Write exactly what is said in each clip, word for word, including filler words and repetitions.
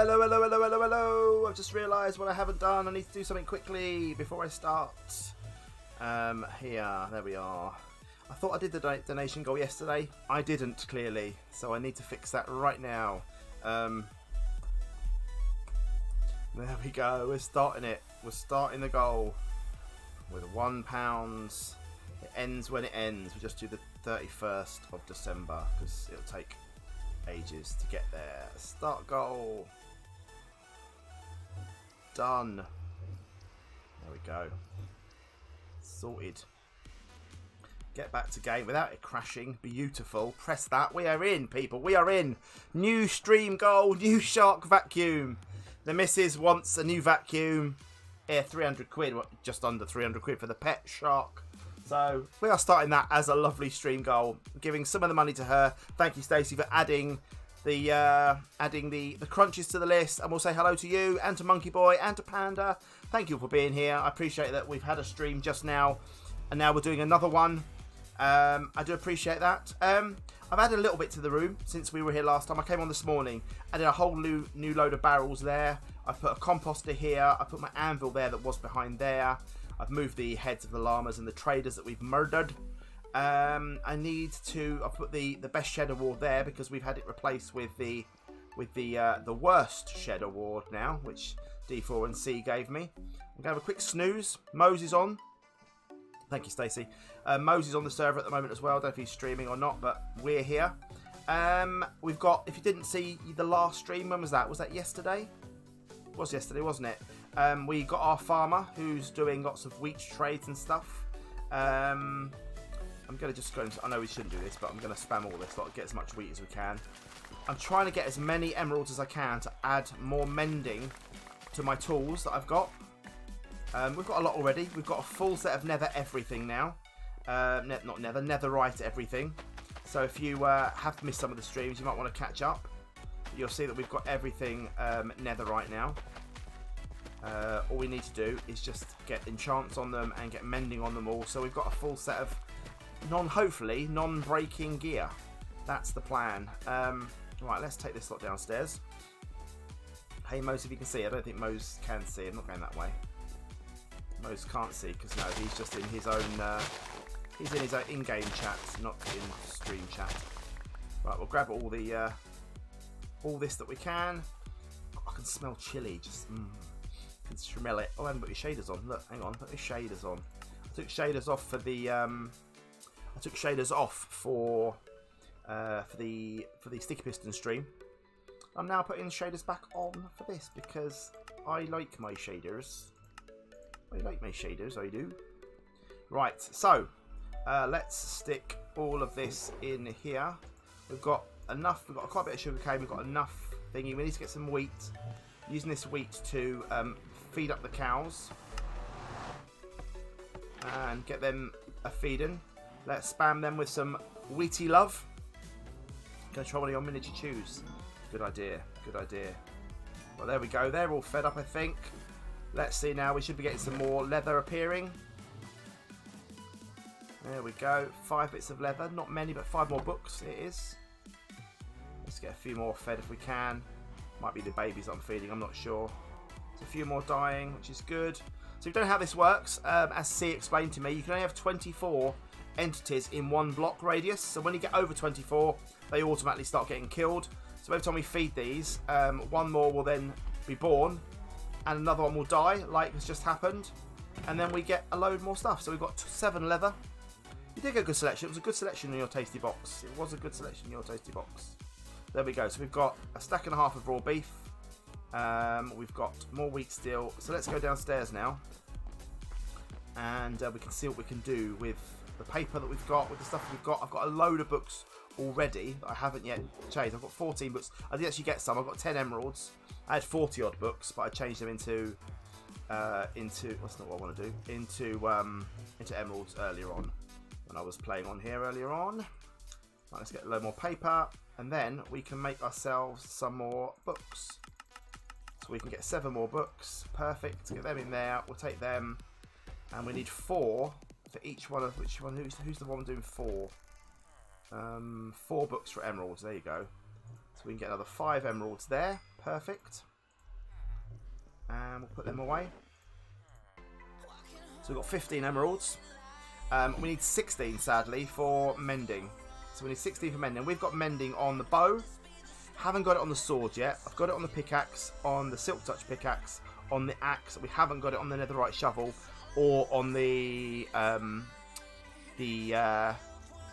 Hello, hello, hello, hello, hello. I've just realised what I haven't done. I need to do something quickly before I start. Um, here, there we are. I thought I did the don donation goal yesterday. I didn't, clearly. So I need to fix that right now. Um, there we go. We're starting it. We're starting the goal with one pound. It ends when it ends. We just do the thirty-first of December because it'll take ages to get there. Start goal. Done. There we go. Sorted. Get back to game without it crashing. Beautiful. Press that. We are in, people. We are in. New stream goal. New shark vacuum. The missus wants a new vacuum. Yeah, three hundred quid. Just under three hundred quid for the pet shark. So we are starting that as a lovely stream goal. Giving some of the money to her. Thank you, Stacey, for adding the uh, adding the, the crunches to the list. And we'll say hello to you and to Monkey Boy and to Panda. Thank you for being here. I appreciate that we've had a stream just now and now we're doing another one. Um, I do appreciate that. Um, I've added a little bit to the room since we were here last time. I came on this morning. I did a whole new, new load of barrels there. I put a composter here. I put my anvil there that was behind there. I've moved the heads of the llamas and the traders that we've murdered. Um, I need to. I put the the best shed award there because we've had it replaced with the with the uh, the worst shed award now, which D four and C gave me. I'm gonna have a quick snooze. Mose is on. Thank you, Stacey. Uh, Mose is on the server at the moment as well. I don't know if he's streaming or not, but we're here. Um, we've got. If you didn't see the last stream, when was that? Was that yesterday? It was yesterday, wasn't it? Um, we got our farmer who's doing lots of wheat trades and stuff. Um, I'm going to just go into... I know we shouldn't do this, but I'm going to spam all this lot, get as much wheat as we can. I'm trying to get as many emeralds as I can to add more mending to my tools that I've got. Um, we've got a lot already. We've got a full set of nether everything now. Uh, ne not nether, netherite everything. So if you uh, have missed some of the streams, you might want to catch up. You'll see that we've got everything um, netherite now. Uh, all we need to do is just get enchants on them and get mending on them all. So we've got a full set of non, hopefully, non-breaking gear. That's the plan. Um, right, let's take this lot downstairs. Hey, Mose, if you can see. I don't think Mose can see. I'm not going that way. Mose can't see because, no, he's just in his own... Uh, he's in his own in-game chat, not in stream chat. Right, we'll grab all the... Uh, all this that we can. I can smell chilli. Just... Mm. Can smell it. Oh, I haven't put your shaders on. Look, hang on, put your shaders on. I took shaders off for the um I took shaders off for uh for the for the sticky piston stream. I'm now putting shaders back on for this because I like my shaders. I like my shaders, I do. Right, so uh let's stick all of this in here. We've got enough, we've got quite a bit of sugarcane, we've got enough thingy, we need to get some wheat. Using this wheat to um feed up the cows and get them a feeding. Let's spam them with some wheaty love. Gonna try one of your miniature chews. Good idea, good idea. Well, there we go. They're all fed up, I think. Let's see now. We should be getting some more leather appearing. There we go. Five bits of leather. Not many, but five more books. It is. Let's get a few more fed if we can. Might be the babies that I'm feeding. I'm not sure. A few more dying, which is good. So if you don't know how this works, um, as C explained to me, you can only have twenty-four entities in one block radius. So when you get over twenty-four, they automatically start getting killed. So every time we feed these, um, one more will then be born and another one will die, like has just happened. And then we get a load more stuff. So we've got seven leather. You did get a good selection. It was a good selection in your tasty box. It was a good selection in your tasty box. There we go. So we've got a stack and a half of raw beef. Um, we've got more wheat still, so let's go downstairs now and uh, we can see what we can do with the paper that we've got, with the stuff we've got. I've got a load of books already that I haven't yet changed. I've got fourteen books. I did actually get some. I've got ten emeralds. I had forty odd books, but I changed them into uh, into that's not what I want to do, into um, into emeralds earlier on when I was playing on here earlier on. Right, let's get a load more paper and then we can make ourselves some more books. We can get seven more books. Perfect. Get them in there. We'll take them. And we need four for each one of which one? Who's, who's the one doing four? Um, four books for emeralds. There you go. So we can get another five emeralds there. Perfect. And we'll put them away. So we've got fifteen emeralds. Um, we need sixteen, sadly, for mending. So we need sixteen for mending. We've got mending on the bow. Haven't got it on the sword yet. I've got it on the pickaxe, on the silk touch pickaxe, on the axe. We haven't got it on the netherite shovel or on the um, the uh,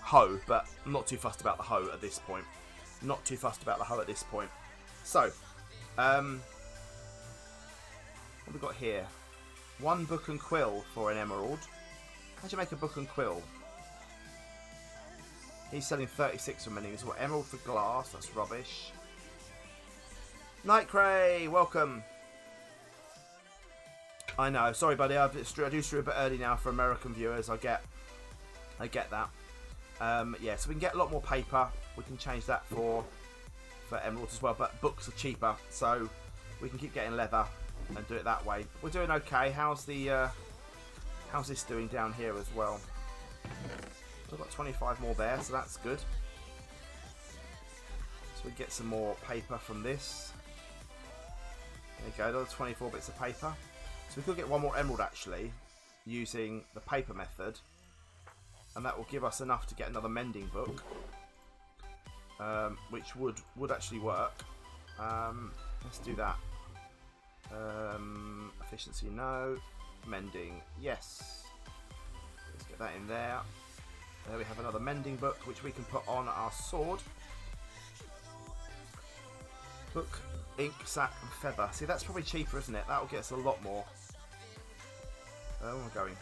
hoe. But I'm not too fussed about the hoe at this point. Not too fussed about the hoe at this point. So, um, what have we got here? One book and quill for an emerald. How do you make a book and quill? He's selling thirty-six remaining. So what, emerald for glass? That's rubbish. Nightcray, welcome. I know. Sorry, buddy. I do stream a bit early now for American viewers. I get, I get that. Um, yeah, so we can get a lot more paper. We can change that for for emeralds as well. But books are cheaper, so we can keep getting leather and do it that way. We're doing okay. How's the uh, how's this doing down here as well? I've got twenty-five more there, so that's good. So we get some more paper from this. There you go. Another twenty-four bits of paper. So we could get one more emerald actually, using the paper method, and that will give us enough to get another mending book, um, which would would actually work. Um, let's do that. Um, efficiency, no. Mending, yes. Let's get that in there. There we have another mending book, which we can put on our sword. Book, ink, sack, and feather. See, that's probably cheaper, isn't it? That'll get us a lot more. Where am I going?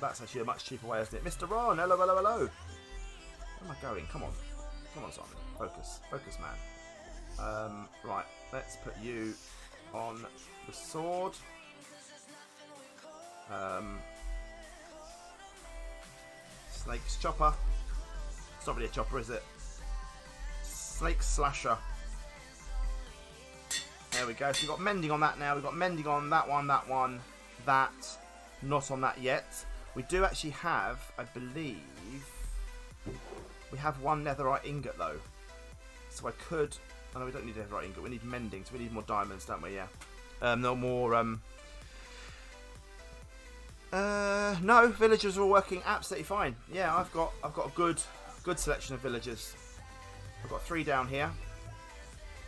That's actually a much cheaper way, isn't it? Mister Ron, hello, hello, hello. Where am I going? Come on. Come on, Simon. Focus. Focus, man. Um, right, let's put you on the sword. Um... Snake's chopper. It's not really a chopper, is it? Snake slasher. There we go. So we've got mending on that now. We've got mending on that one, that one, that. Not on that yet. We do actually have, I believe, we have one netherite ingot though. So I could. Oh no, we don't need a netherite ingot. We need mending. So we need more diamonds, don't we? Yeah. Um, no more. Um, Uh, no, villagers are all working absolutely fine. Yeah, I've got I've got a good good selection of villagers. I've got three down here,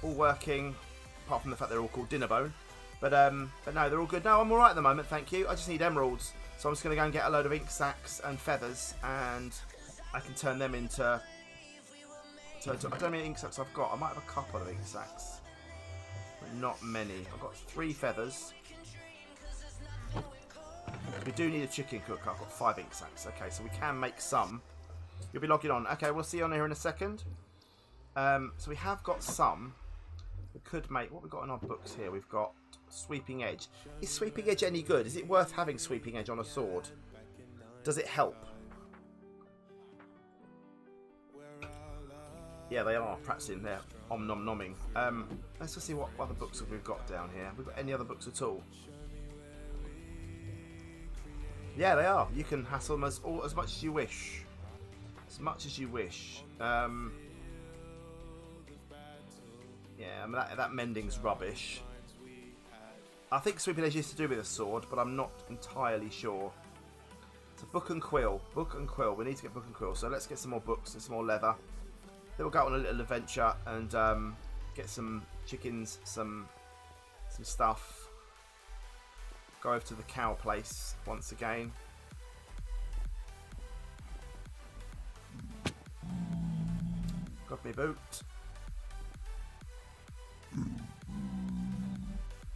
all working, apart from the fact they're all called Dinnerbone. But um, but no, they're all good. No, I'm all right at the moment, thank you. I just need emeralds, so I'm just going to go and get a load of ink sacks and feathers, and I can turn them into. To, to, I don't mean ink sacks. I've got. I might have a couple of ink sacks, but not many. I've got three feathers. We do need a chicken cooker. I've got five ink sacks. Okay, so we can make some. You'll be logging on. Okay, we'll see you on here in a second. Um, so we have got some. We could make... What have we got in our books here? We've got Sweeping Edge. Is Sweeping Edge any good? Is it worth having Sweeping Edge on a sword? Does it help? Yeah, they are practicing their om-nom-nomming. Um, let's just see what other books have we got down here. Have we got any other books at all? Yeah, they are. You can hassle them as, all, as much as you wish. As much as you wish. Um, yeah, I mean, that, that mending's rubbish. I think Sweeping Edge used to do with a sword, but I'm not entirely sure. It's a book and quill. Book and quill. We need to get book and quill. So let's get some more books and some more leather. Then we'll go on a little adventure and um, get some chickens, some some stuff. Go over to the cow place once again. Got me boot.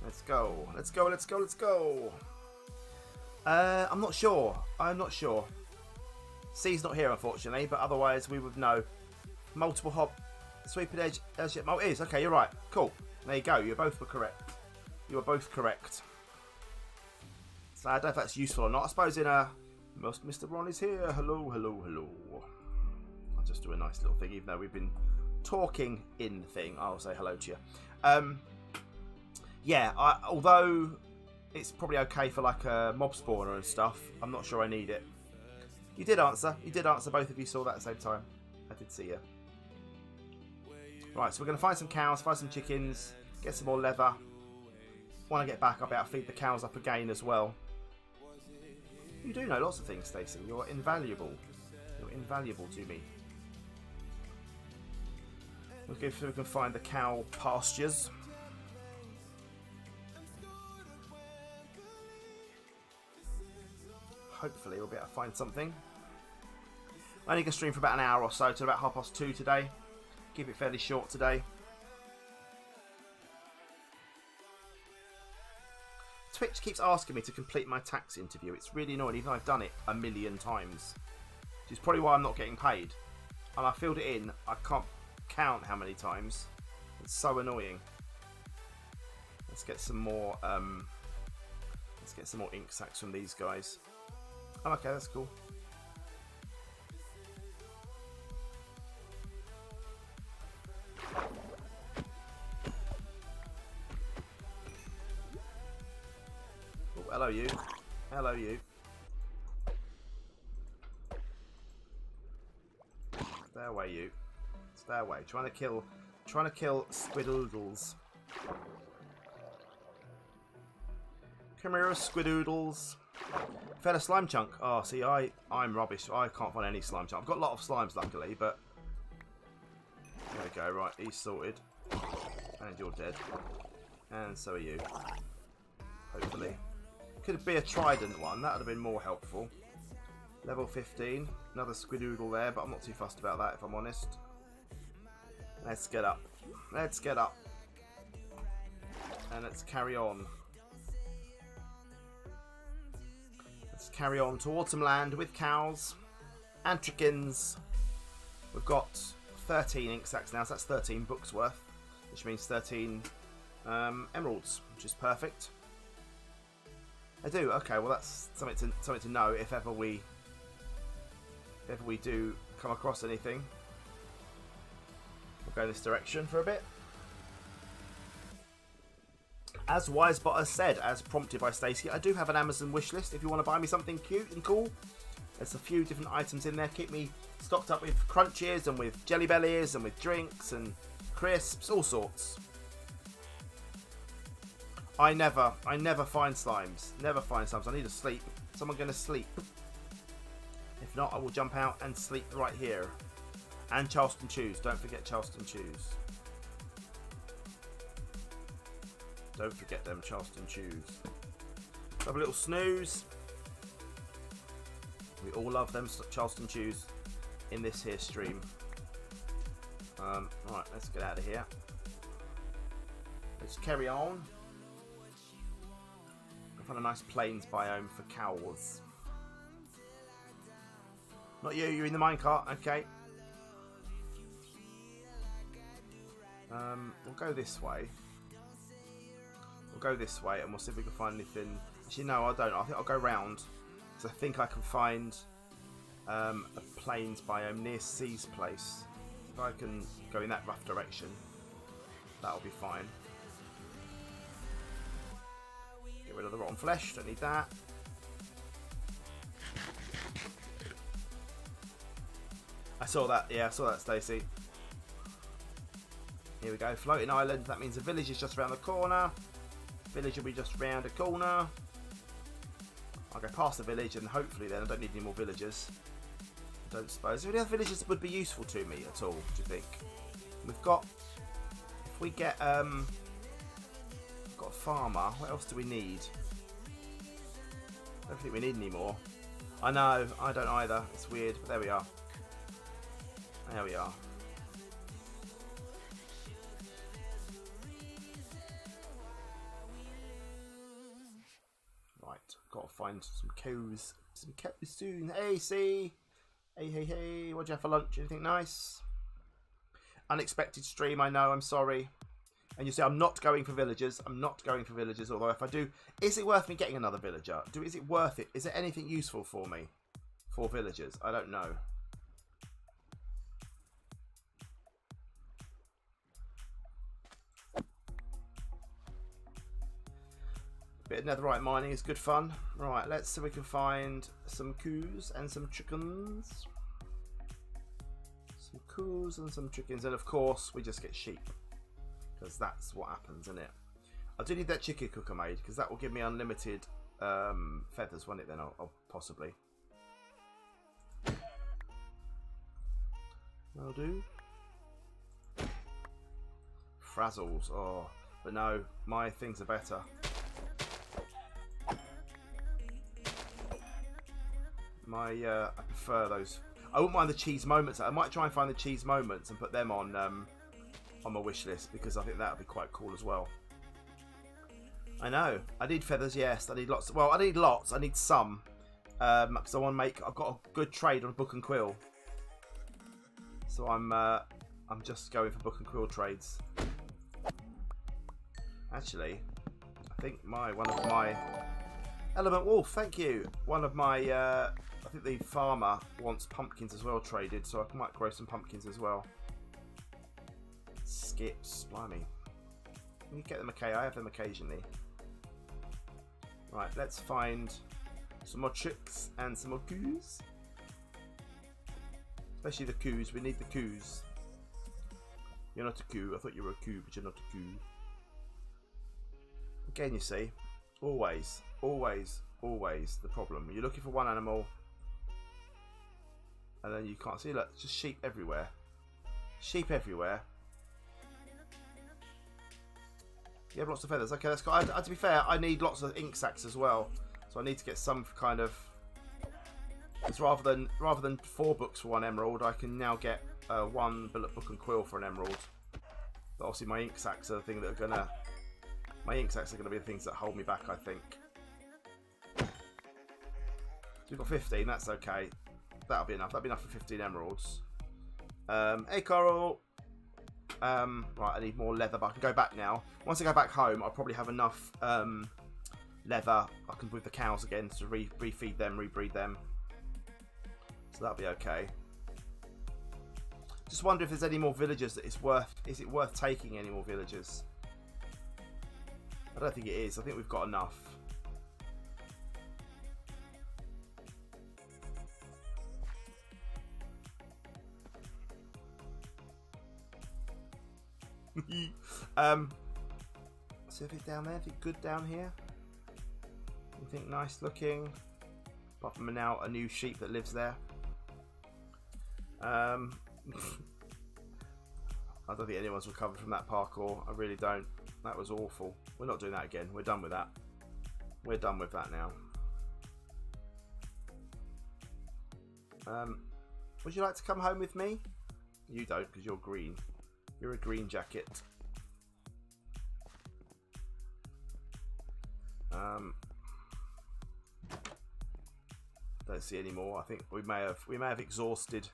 Let's go. Let's go. Let's go. Let's go. Uh, I'm not sure. I'm not sure. C's not here, unfortunately, but otherwise we would know. Multiple hop, Sweeping Edge. Oh, it is. Okay, you're right. Cool. There you go. You both were correct. You were both correct. So I don't know if that's useful or not. I suppose in a... Mister Ron is here. Hello, hello, hello. I'll just do a nice little thing. Even though we've been talking in the thing, I'll say hello to you. Um, yeah, I, although it's probably okay for like a mob spawner and stuff, I'm not sure I need it. You did answer. You did answer. Both of you saw that at the same time. I did see you. Right, so we're going to find some cows, find some chickens, get some more leather. When I get back, I'll be able to feed the cows up again as well. You do know lots of things, Stacey. You're invaluable. You're invaluable to me. We'll go through and find the cow pastures. Hopefully we'll be able to find something. I only can stream for about an hour or so, to about half past two today. Keep it fairly short today. Twitch keeps asking me to complete my tax interview. It's really annoying, even though I've done it a million times. Which is probably why I'm not getting paid. And I filled it in, I can't count how many times. It's so annoying. Let's get some more um, let's get some more ink sacks from these guys. Oh, okay, that's cool. Oh, hello you. Hello you. Stay away you. Stay away. Trying to kill trying to kill Squidoodles. Come here, Squidoodles. Fell a slime chunk. Oh, see, I, I'm rubbish. I can't find any slime chunk. I've got a lot of slimes, luckily, but... There we go. Right, he's sorted. And you're dead. And so are you. Hopefully. Could be a trident one. That would have been more helpful. Level fifteen. Another Squidoodle there, but I'm not too fussed about that, if I'm honest. Let's get up. Let's get up. And let's carry on. Let's carry on to Autumn Land with cows and chickens. We've got thirteen ink sacks now, so that's thirteen books worth, which means thirteen um, emeralds, which is perfect. I do. Okay, well that's something to something to know if ever we if ever we do come across anything. We'll go this direction for a bit. As WiseBot has said, as prompted by Stacey, I do have an Amazon wish list. If you want to buy me something cute and cool, there's a few different items in there. Keep me stocked up with crunchies and with jelly bellies and with drinks and crisps, all sorts. I never, I never find slimes. Never find slimes. I need to sleep. Someone going to sleep. If not, I will jump out and sleep right here. And Charleston Chews. Don't forget Charleston Chews. Don't forget them Charleston Chews. Have a little snooze. We all love them Charleston Chews in this here stream. Um, right, let's get out of here. Let's carry on. I found a nice plains biome for cows. Not you, you're in the minecart, okay. Um, we'll go this way. Go this way and we'll see if we can find anything. Actually, no, I don't. I think I'll go round because I think I can find um, a plains biome near C's place. If I can go in that rough direction, that'll be fine. Get rid of the rotten flesh. Don't need that. I saw that. Yeah, I saw that, Stacey. Here we go. Floating island. That means the village is just around the corner. Village will be just round a corner. I'll go past the village and hopefully then I don't need any more villagers. I don't suppose. Any other villages would be useful to me at all, do you think? We've got, if we get, um, we've got a farmer. What else do we need? I don't think we need any more. I know, I don't either. It's weird, but there we are. There we are. Got to find some cows, some cows soon. Hey, C! Hey, hey, hey! What'd you have for lunch? Anything nice? Unexpected stream, I know, I'm sorry. And you say, I'm not going for villagers. I'm not going for villagers, although if I do... Is it worth me getting another villager? Do Is it worth it? Is there anything useful for me? For villagers? I don't know. Bit of netherite mining is good fun. Right, let's see if we can find some coos and some chickens. Some coos and some chickens, and of course we just get sheep because that's what happens, isn't it? I do need that chicken cook I made because that will give me unlimited um, feathers, won't it? Then I'll, I'll possibly. That'll do. Frazzles, oh, but no, my things are better. My, uh, I prefer those. I wouldn't mind the cheese moments. I might try and find the cheese moments and put them on um, on my wish list because I think that would be quite cool as well. I know. I need feathers, yes. I need lots. Of, well, I need lots. I need some. Um, because I want to make. I've got a good trade on book and quill. So I'm uh, I'm just going for book and quill trades. Actually, I think my one of my element wolf. Thank you. One of my. Uh, I think the farmer wants pumpkins as well traded, so I might grow some pumpkins as well. Skips, blimey. You get them okay. I have them occasionally. Right, let's find some more chicks and some more coos. Especially the coos. We need the coos. You're not a coo. I thought you were a coo, but you're not a coo. Again, you see, always, always, always the problem. You're looking for one animal, and then you can't see. Look, just sheep everywhere. Sheep everywhere. You have lots of feathers. Okay, that's got. I, I, to be fair, I need lots of ink sacs as well, so I need to get some kind of. Because rather than rather than four books for one emerald, I can now get uh, one bullet book and quill for an emerald. But obviously, my ink sacs are the thing that are gonna. My ink sacs are gonna be the things that hold me back, I think. So we've got fifteen. That's okay. That'll be enough. That'll be enough for fifteen emeralds. Um, hey, Coral. Um, right, I need more leather, but I can go back now. Once I go back home, I'll probably have enough um, leather. I can breed the cows again to re refeed them, rebreed them. So that'll be okay. Just wonder if there's any more villagers that it's worth. Is it worth taking any more villagers? I don't think it is. I think we've got enough. um, so if it's down there, if it's good down here, anything nice looking, apart from now a new sheep that lives there. Um, I don't think anyone's recovered from that parkour. I really don't. That was awful. We're not doing that again. We're done with that. We're done with that now. Um, would you like to come home with me? You don't, because you're green. You're a green jacket. Um, don't see any more. I think we may have we may have exhausted.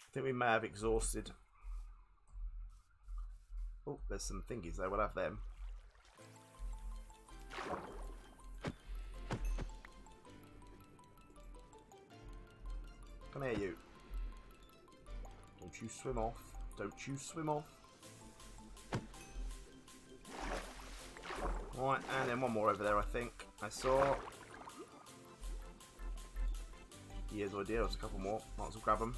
I think we may have exhausted. Oh, there's some thingies there. We'll have them. Come here, you. Don't you swim off. Don't you swim off. Right, and then one more over there, I think. I saw. Years idea, there's a couple more. Might as well grab them.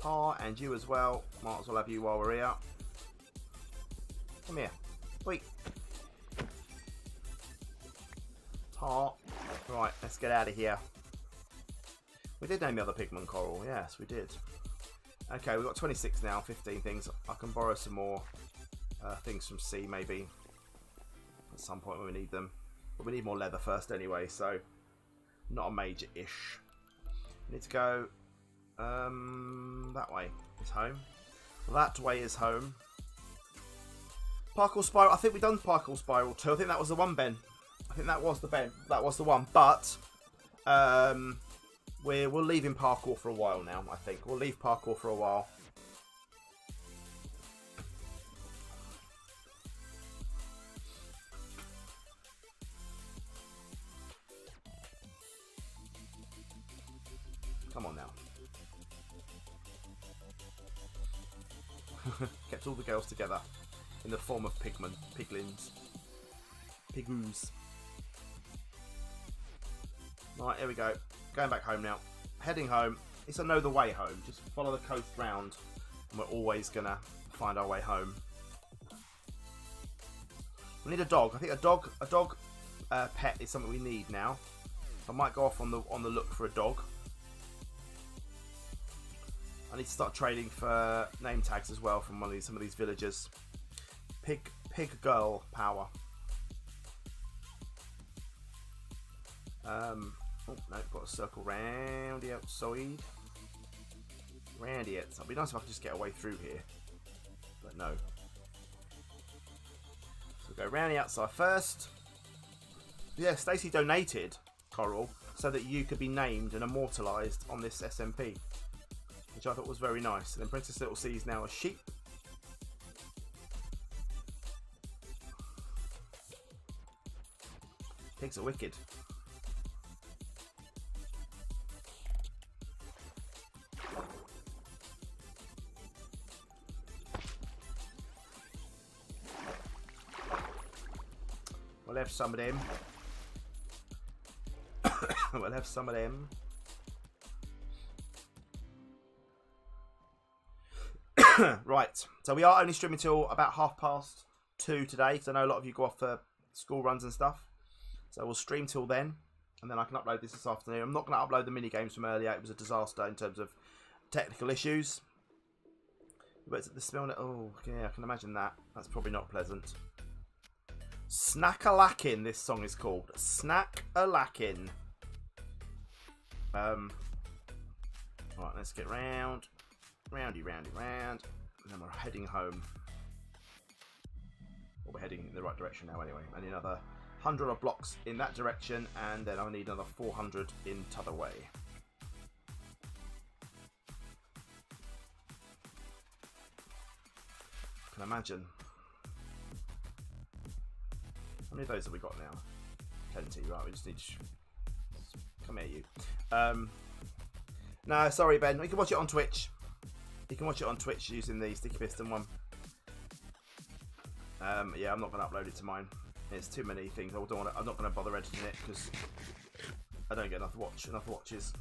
Tar, and you as well. Might as well have you while we're here. Come here. Wait. Tar. Right, let's get out of here. We did name the other Pigman Coral, yes, we did. Okay, we've got twenty-six now, fifteen things. I can borrow some more uh, things from C, maybe. At some point when we need them. But we need more leather first anyway, so not a major-ish. We need to go um, that way is home. That way is home. Parkour Spiral. I think we've done Parkour Spiral too. I think that was the one, Ben. I think that was the Ben. That was the one, but... Um, We're, we'll leave in parkour for a while now, I think. We'll leave parkour for a while. Come on now. Kept all the girls together in the form of pigmen, piglins, pigoos. Right, here we go. Going back home now. heading home. It's another way home. Just follow the coast round, and we're always going to find our way home. We need a dog. I think a dog a dog uh, pet is something we need now. I might go off on the on the look for a dog. I need to start trading for name tags as well from one of these, some of these villagers. Pig pig girl power. Um, oh no, got a circle round the outside. Round the outside. It'd be nice if I could just get away through here, but no. So we'll go round the outside first. Yeah, Stacey donated Coral so that you could be named and immortalised on this S M P, which I thought was very nice. And then Princess Little C is now a sheep. Pigs are wicked. We'll have some of them. We'll have some of them. Right, so we are only streaming till about half past two today, because I know a lot of you go off for school runs and stuff. So we'll stream till then, and then I can upload this this afternoon. I'm not going to upload the mini games from earlier. It was a disaster in terms of technical issues. But the smell, oh yeah, I can imagine that. That's probably not pleasant. Snack-a-lackin', this song is called. Snack-a-lackin'. Um, right, let's get round. Roundy, roundy, round. And then we're heading home. Well, we're heading in the right direction now anyway. I need another one hundred of blocks in that direction, and then I need another four hundred in t'other way. I can imagine. How many of those have we got now? Plenty, right, we just need to... Come here, you. Um, no, sorry, Ben. You can watch it on Twitch. You can watch it on Twitch using the Sticky Piston one. Um, yeah, I'm not going to upload it to mine. There's too many things. I don't want to, I'm not going to bother editing it because I don't get enough watch, enough watches.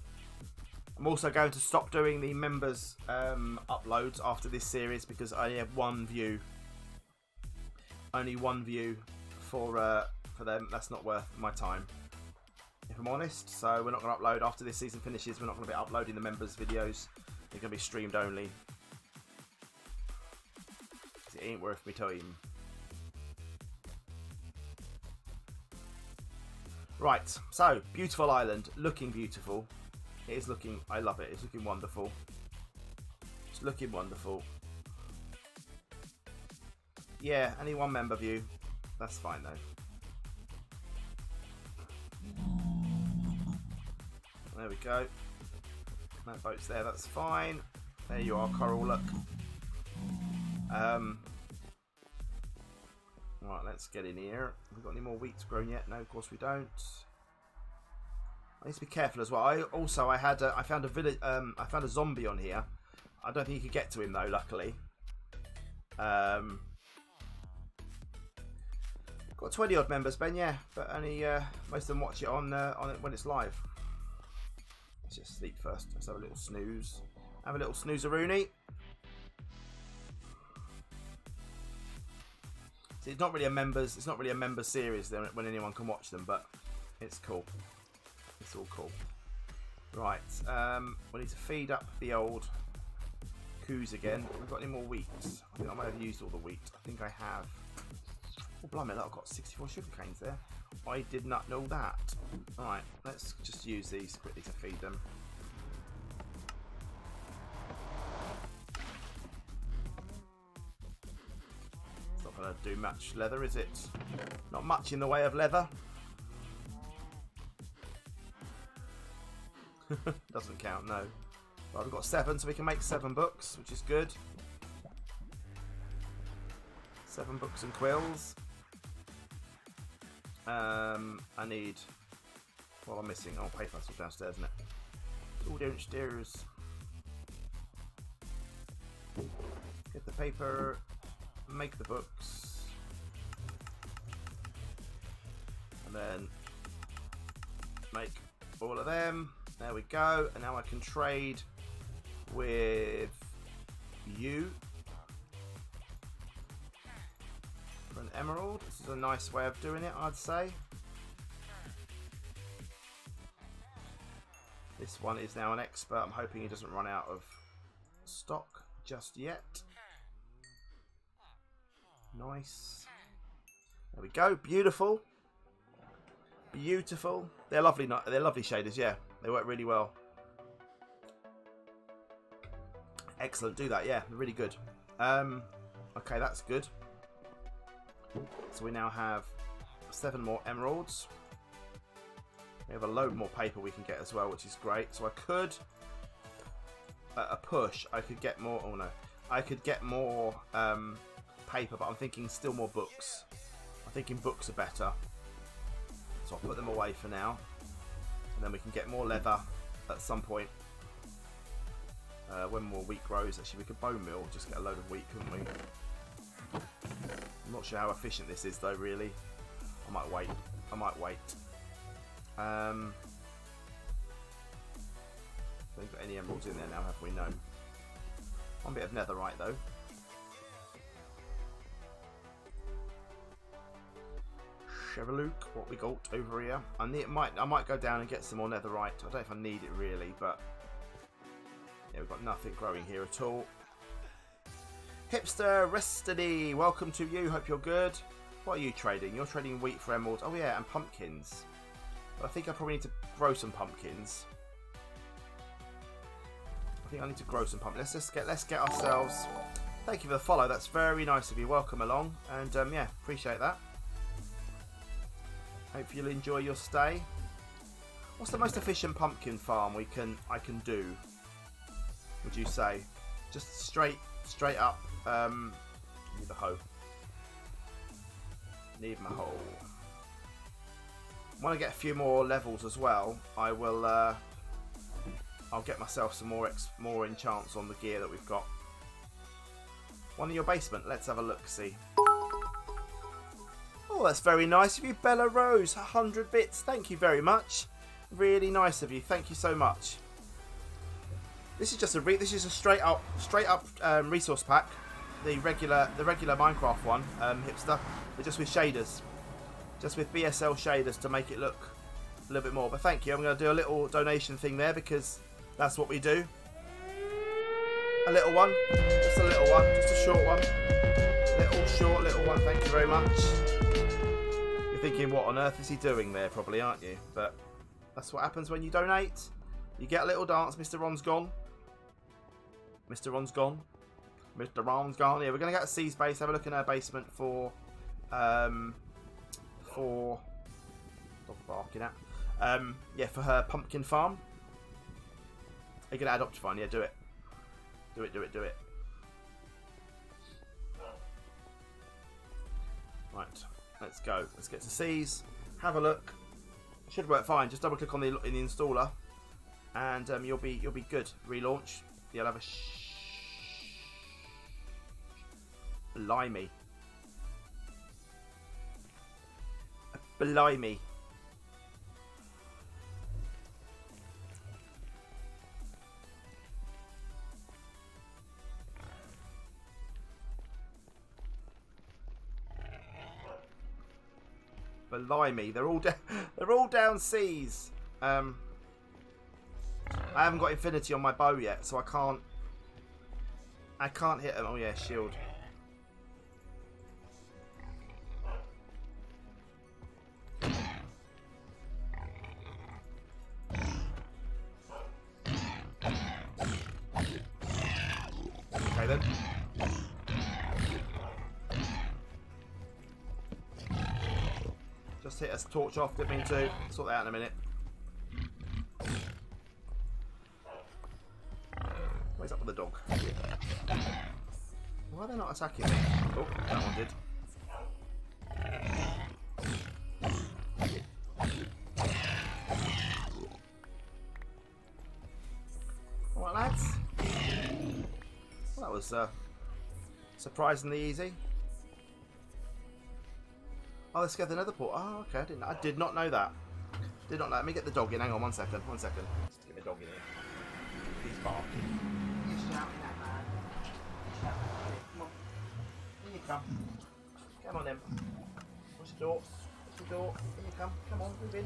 I'm also going to stop doing the members um, uploads after this series because I only have one view. Only one view for uh, for them. That's not worth my time, if I'm honest. So we're not going to upload after this season finishes. We're not going to be uploading the members' videos. They're going to be streamed only. It ain't worth me time. Right, so beautiful island, looking beautiful. It is looking, I love it. It's looking wonderful. It's looking wonderful. Yeah, only one member view. That's fine though. There we go. That boat's there, that's fine. There you are, Coral, look. Um, right, let's get in here. Have we got any more wheat grown yet? No, of course we don't. I need to be careful as well. I also I had a, I found a village um I found a zombie on here. I don't think you could get to him though, luckily. Um Got twenty odd members, Ben, yeah, but only uh, most of them watch it on uh, on it when it's live. Let's just sleep first. Let's have a little snooze. Have a little snoozeroony. See, it's not really a members. It's not really a member series then when anyone can watch them, but it's cool. It's all cool. Right. Um, we need to feed up the old coos again. Have we got any more wheat? I think I might have used all the wheat. I think I have. Oh blimey! Look, I've got sixty-four sugar canes there. I did not know that. Alright, let's just use these quickly to feed them. It's not going to do much leather, is it? Not much in the way of leather. Doesn't count, no. Well, we've got seven, so we can make seven books, which is good. Seven books and quills. Um, I need. What am I missing? Oh, paper stuff downstairs, isn't it? All downstairs. Get the paper. Make the books. And then make all of them. There we go. And now I can trade with you for an emerald. This is a nice way of doing it, I'd say. This one is now an expert. I'm hoping he doesn't run out of stock just yet. Nice. There we go. Beautiful. Beautiful. They're lovely. They're lovely shaders. Yeah, they work really well. Excellent. Do that. Yeah, really good. Um, okay, that's good. So we now have seven more emeralds. We have a load more paper we can get as well, which is great. So I could, uh, a push, I could get more, oh no, I could get more um, paper, but I'm thinking still more books. I'm thinking books are better. So I'll put them away for now. And then we can get more leather at some point. Uh, when more wheat grows, actually we could bone mill, just get a load of wheat, couldn't we? I'm not sure how efficient this is though, really. I might wait, I might wait. Um, I don't think any emeralds in there now, have we? No. One bit of netherite though. Chevaluke, what we got over here? I need. It might. I might go down and get some more netherite. I don't know if I need it really, but yeah, we've got nothing growing here at all. Hipster Restiny, welcome to you. Hope you're good. What are you trading? You're trading wheat for emeralds. Oh yeah, and pumpkins. I think I probably need to grow some pumpkins. I think I need to grow some pumpkins. Let's just get let's get ourselves. Thank you for the follow. That's very nice of you. Welcome along, and um, yeah, appreciate that. Hope you'll enjoy your stay. What's the most efficient pumpkin farm we can I can do? Would you say? Just straight straight up. Um, need a hoe. Need my hoe. When I get a few more levels as well, I will. Uh, I'll get myself some more ex more enchants on the gear that we've got. One in your basement. Let's have a look. See. Oh, that's very nice of you, Bella Rose. A hundred bits. Thank you very much. Really nice of you. Thank you so much. This is just a re this is a straight up straight up um, resource pack. The regular the regular Minecraft one, um, hipster. But just with shaders. Just with B S L shaders to make it look a little bit more. But thank you. I'm going to do a little donation thing there because that's what we do. A little one. Just a little one. Just a short one. Little, short, little one. Thank you very much. You're thinking, what on earth is he doing there? Probably, aren't you? But that's what happens when you donate. You get a little dance. Mister Ron's gone. Mister Ron's gone. Mister Ron's gone. Yeah, we're going to get to C's base. Have a look in her basement for... Um, For barking at, um, yeah, for her pumpkin farm. Are you gonna adopt fine? Yeah, do it, do it, do it, do it. Right, let's go. Let's get to C's. Have a look. Should work fine. Just double click on the in the installer, and um, you'll be you'll be good. Relaunch. You'll have a sh blimey. Blimey. Blimey. They're all down they're all down C's. Um I haven't got infinity on my bow yet, so I can't I can't hit them. Oh yeah, shield. Then. Just hit a torch off, didn't mean to. Sort that out in a minute. Where's up with the dog? Why are they not attacking me? Oh, that one did. Alright, lads. Well, that was uh, surprisingly easy. Oh, let's get another port. Oh, okay. I didn't. I did not know that. Did not know. Let me get the dog in. Hang on, one second. One second. Just give don't get in. Please, Carl. You shall have mine. You shall have mine. Come on. Here you come. Come on, then. What's the door? What's the door? Here you come. Come on, move in.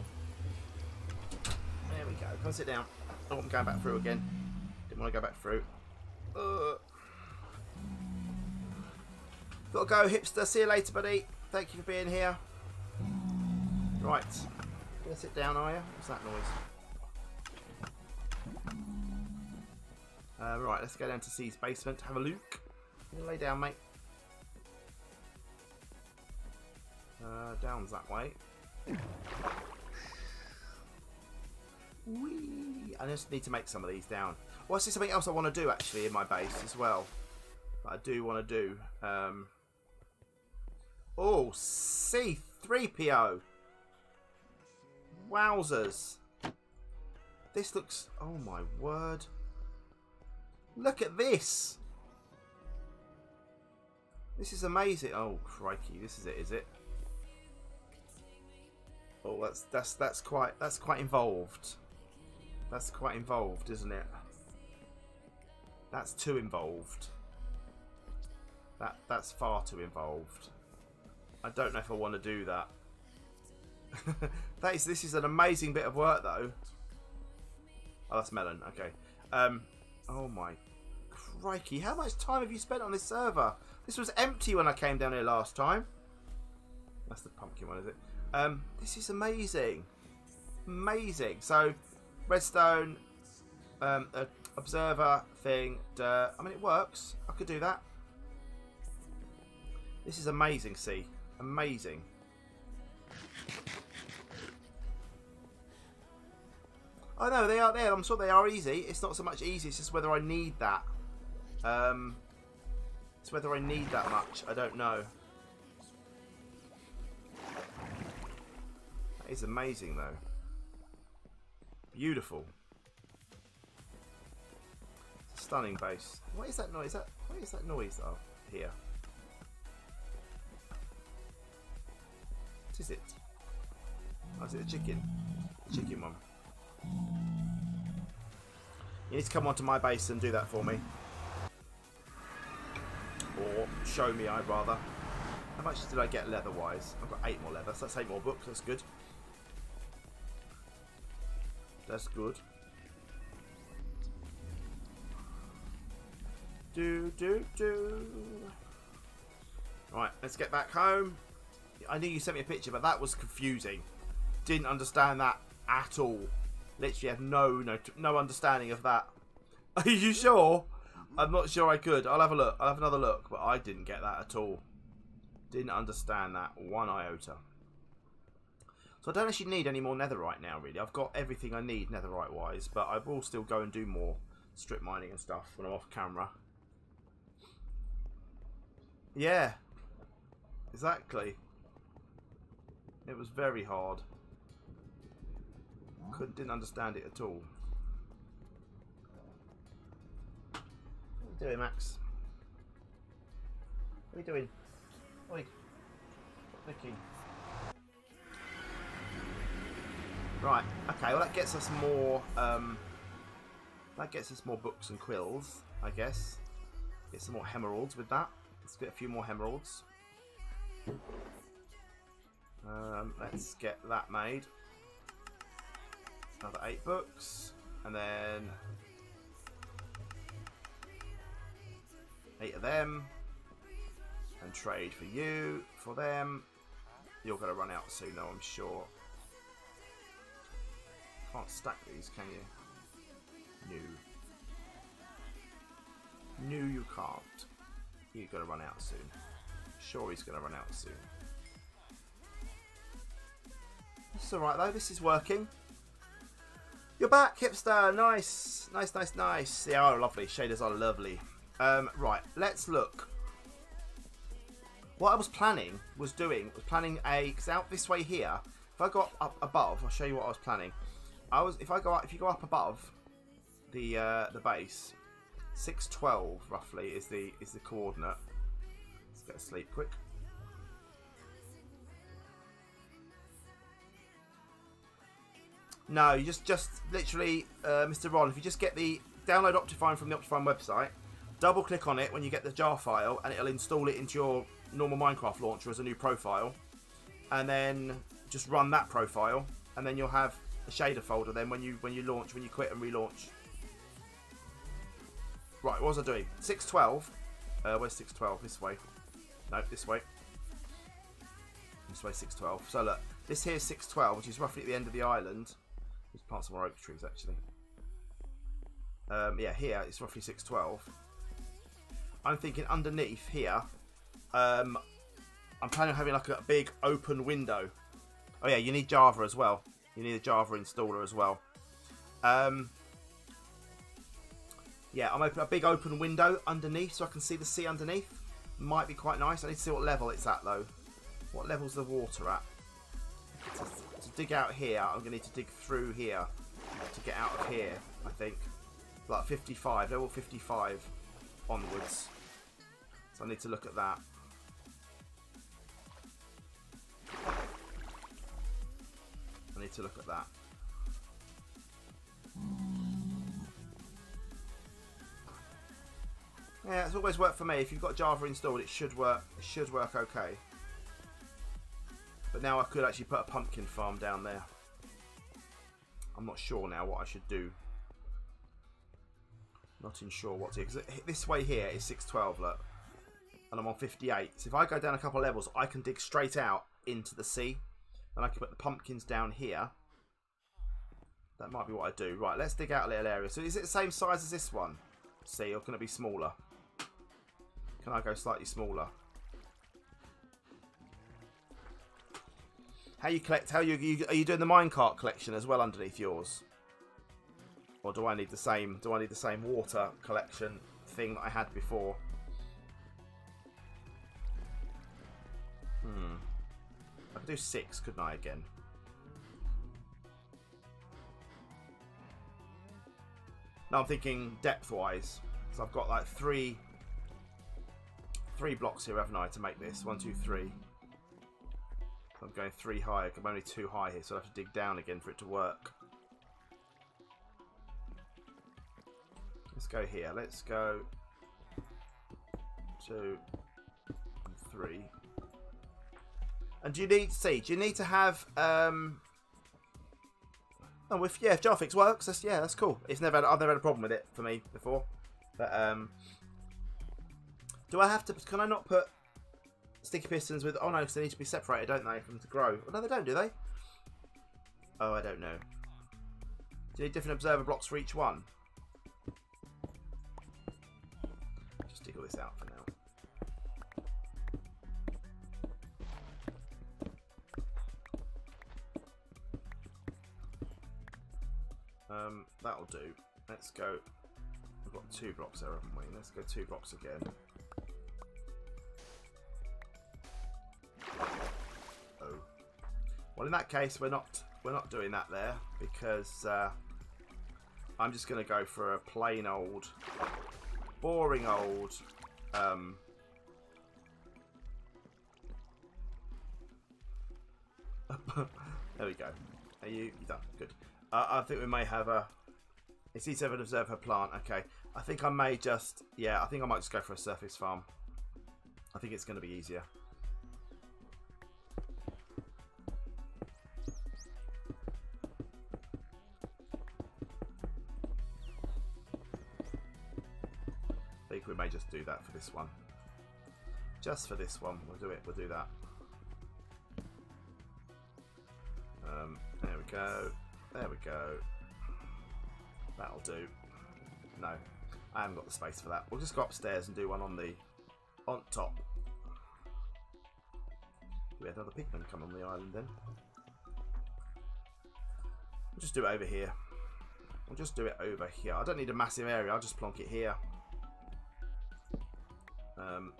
There we go. Come sit down. Oh, I'm going back through again. Didn't want to go back through. Uh. Gotta go, hipster. See you later, buddy. Thank you for being here. Right. You're gonna sit down, are you? What's that noise? Uh, right, let's go down to C's basement to have a look. You lay down, mate. Uh, down's that way. Whee! I just need to make some of these down. Well, I see something else I want to do actually in my base as well. But I do want to do. Um... Oh, C three P O! Wowzers! This looks. Oh my word! Look at this! This is amazing. Oh crikey! This is it, is it? Oh, that's that's that's quite that's quite involved. That's quite involved, isn't it? That's too involved. That that's far too involved. I don't know if I want to do that. that is, this is an amazing bit of work, though. Oh, that's melon. Okay. Um, oh, my crikey. How much time have you spent on this server? This was empty when I came down here last time. That's the pumpkin one, is it? Um, this is amazing. Amazing. So, redstone, um, uh, observer thing. Duh. I mean, it works. I could do that. This is amazing, see? Amazing. Oh no, they are there. I'm sure they are easy. It's not so much easy. It's just whether I need that. Um, it's whether I need that much. I don't know. That is amazing, though. Beautiful. It's a stunning base. What is that noise? Is that what is that noise that I hear? What is it? Oh, is it the chicken? The chicken one. You need to come onto my base and do that for me. Or show me, I'd rather. How much did I get leather-wise? I've got eight more leather, so that's eight more books. That's good. That's good. Do, do, do. Right, let's get back home. I knew you sent me a picture, but that was confusing. Didn't understand that at all. Literally have no no no understanding of that. Are you sure? I'm not sure I could. I'll have a look. I'll have another look. But I didn't get that at all. Didn't understand that one iota. So I don't actually need any more netherite now, really. I've got everything I need netherite-wise. But I will still go and do more strip mining and stuff when I'm off camera. Yeah. Exactly. It was very hard. Couldn't, didn't understand it at all. What are you doing, Max? What are you doing? Oi. Looking. Right, okay, well that gets us more um that gets us more books and quills, I guess. Get some more emeralds with that. Let's get a few more emeralds. Um let's get that made. Another eight books, and then eight of them, and trade for you, for them. You're going to run out soon, though, I'm sure. Can't stack these, can you? No. No, you can't. You're going to run out soon. Sure, he's going to run out soon. It's alright, though. This is working. You're back, hipster. Nice, nice, nice, nice. They are lovely. Shaders are lovely. Um, right, let's look. What I was planning was doing was planning a because out this way here. If I got up above, I'll show you what I was planning. I was if I go up, if you go up above the uh, the base, six twelve roughly is the is the coordinate. Let's get to sleep quick. No, you just, just literally, uh, Mister Ron, if you just get the download Optifine from the Optifine website, double click on it when you get the jar file, and it'll install it into your normal Minecraft launcher as a new profile. And then just run that profile, and then you'll have a shader folder then when you when you launch, when you quit and relaunch. Right, what was I doing? six twelve. Uh, where's six twelve? This way. No, this way. This way, six twelve. So look, this here's six twelve, which is roughly at the end of the island. There's parts of more oak trees actually. Um, yeah, here it's roughly six twelve. I'm thinking underneath here, um, I'm planning on having like a big open window. Oh yeah, you need Java as well. You need a Java installer as well. Um, yeah, I'm open a big open window underneath so I can see the sea underneath. Might be quite nice. I need to see what level it's at though. What level's the water at? To, to dig out here, I'm going to need to dig through here to get out of here, I think. Like fifty-five, level fifty-five onwards. So I need to look at that. I need to look at that. Yeah, it's always worked for me. If you've got Java installed, it should work. It should work okay. But now I could actually put a pumpkin farm down there. I'm not sure now what I should do. Not sure what to do. Because this way here is six twelve, look. And I'm on fifty-eight. So if I go down a couple of levels, I can dig straight out into the sea. And I can put the pumpkins down here. That might be what I do. Right, let's dig out a little area. So is it the same size as this one? See, or can it be smaller? Can I go slightly smaller? How you collect? How you, you are you doing the minecart collection as well underneath yours? Or do I need the same? Do I need the same water collection thing that I had before? Hmm. I could do six, couldn't I? Again. Now I'm thinking depth-wise. So I've got like three, three blocks here, haven't I, to make this? One, two, three. I'm going three high. I'm only two high here, so I have to dig down again for it to work. Let's go here. Let's go two and three. And do you need see? Do you need to have? Um, oh, if yeah, if Jarfix works, that's yeah, that's cool. It's never had, I've never had a problem with it for me before. But um, do I have to? Can I not put? Sticky pistons with... Oh, no, because they need to be separated, don't they, for them to grow? Well, no, they don't, do they? Oh, I don't know. Do you need different observer blocks for each one? Just dig all this out for now. Um, that'll do. Let's go... We've got two blocks there, haven't we? Let's go two blocks again. Well, in that case, we're not we're not doing that there because uh, I'm just going to go for a plain old, boring old um, there we go. Are you done? Good. Uh, I think we may have a. It's easy to have an observer plant. Okay. I think I may just yeah. I think I might just go for a surface farm. I think it's going to be easier. We may just do that for this one. Just for this one, we'll do it. We'll do that. Um, there we go. There we go. That'll do. No, I haven't got the space for that. We'll just go upstairs and do one on the on top. We had another pigman come on the island. Then we'll just do it over here. We'll just do it over here. I don't need a massive area. I'll just plonk it here. Um,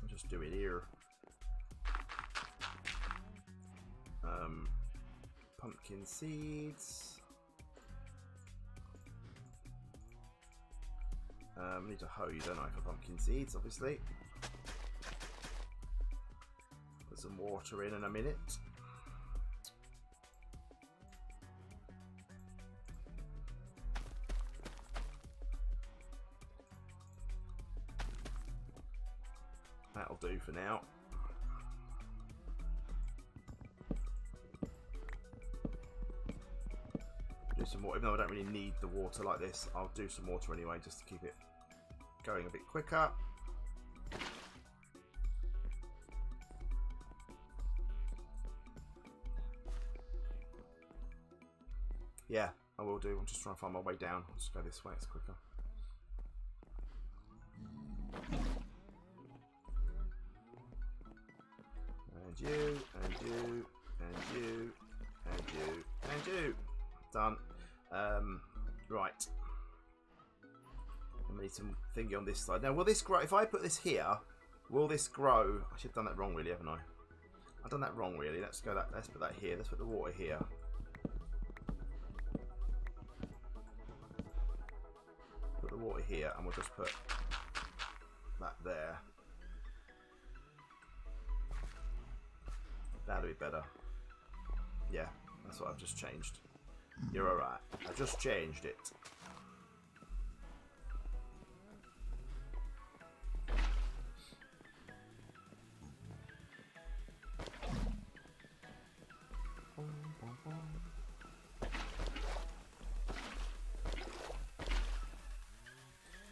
I'll just do it here. Um, pumpkin seeds. Um, I need a hoe, don't I, for pumpkin seeds, obviously. some water in in a minute. That'll do for now. Do some more, even though I don't really need the water like this, I'll do some water anyway just to keep it going a bit quicker. Yeah, I will do. I'm just trying to find my way down. I'll just go this way, it's quicker. And you, and you, and you, and you, and you. Done. Um, right. I need some thingy on this side. Now, will this grow? If I put this here, will this grow? I should have done that wrong, really, haven't I? I've done that wrong, really. Let's go. That. Let's put that here. Let's put the water here. Put the water here, and we'll just put that there. That'll be better. Yeah, that's what I've just changed. You're alright. I just changed it.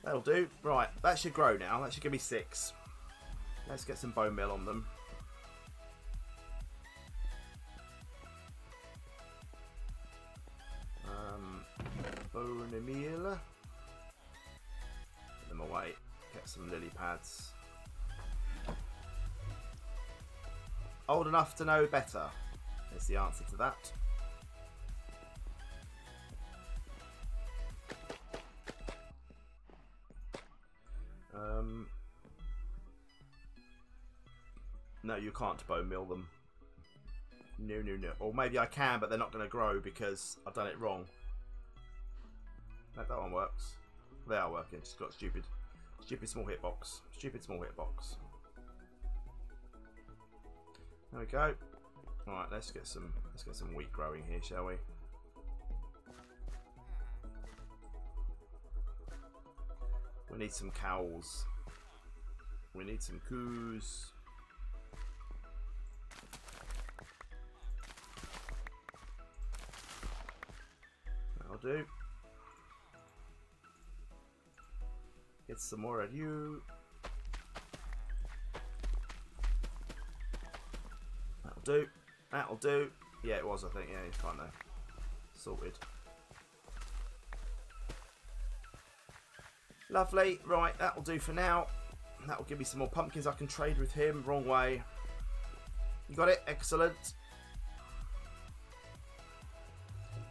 That'll do. Right, that should grow now. That should give me six. Let's get some bone meal on them. Meal. Put them away. Get some lily pads. Old enough to know better is the answer to that. Um, no, you can't bone meal them. No, no, no. Or maybe I can, but they're not going to grow because I've done it wrong. That one works. They are working. Just got stupid, stupid small hitbox. Stupid small hitbox. There we go. All right, let's get some. Let's get some wheat growing here, shall we? We need some cows. We need some coos. That'll do. Get some more of you. That'll do. That'll do. Yeah, it was, I think. Yeah, it's fine though. Sorted. Lovely. Right, that'll do for now. That'll give me some more pumpkins I can trade with him. Wrong way. You got it? Excellent.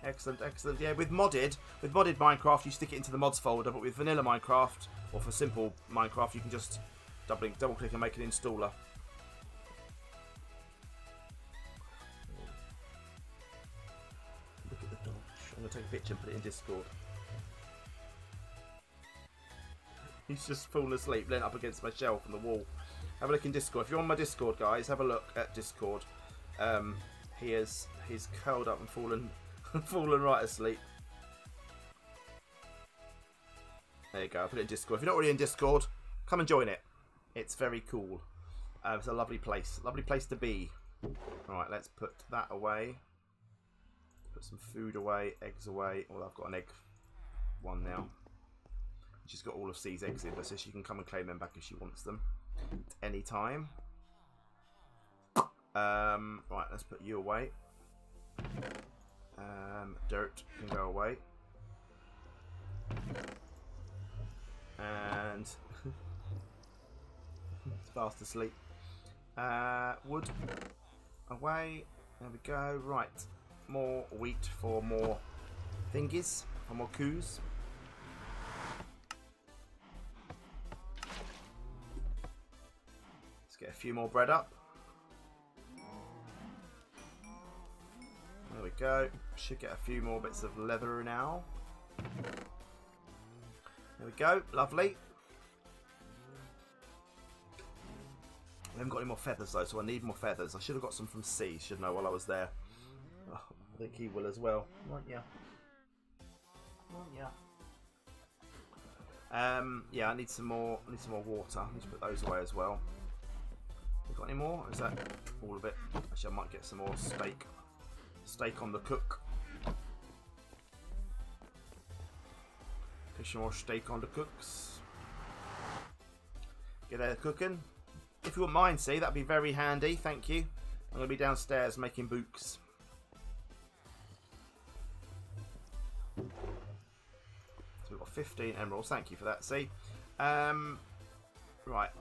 Excellent, excellent. Yeah, with modded, with modded Minecraft, you stick it into the mods folder, but with vanilla Minecraft, or for simple Minecraft, you can just double, double click and make an installer. Look at the dodge. I'm going to take a picture and put it in Discord. He's just fallen asleep, leant up against my shelf on the wall. Have a look in Discord. If you're on my Discord, guys, have a look at Discord. Um, he is, he's curled up and fallen fallen right asleep. There you go. I put it in Discord. If you're not already in Discord, come and join it. It's very cool. Uh, it's a lovely place. Lovely place to be. Alright, let's put that away. Put some food away, eggs away. Well, I've got an egg one now. She's got all of C's eggs in her, so she can come and claim them back if she wants them at any time. Um, right, let's put you away. Um, dirt can go away. And fast asleep. Uh, wood away. There we go. Right. More wheat for more thingies. For more coos. Let's get a few more bread up. There we go. Should get a few more bits of leather now. There we go. Lovely. I haven't got any more feathers though, so I need more feathers. I should have got some from C, shouldn't I, while I was there. Oh, I think he will as well. Won't ya? Won't ya? Um, yeah, I need some more. I need some more water. I need to put those away as well. Have we got any more? Or is that all of it? Actually, I might get some more steak. Steak on the cook. Get some more steak on the cooks. Get there cooking. If you wouldn't mind, see, that'd be very handy. Thank you. I'm gonna be downstairs making books. fifteen emeralds, thank you for that, see. Um, right,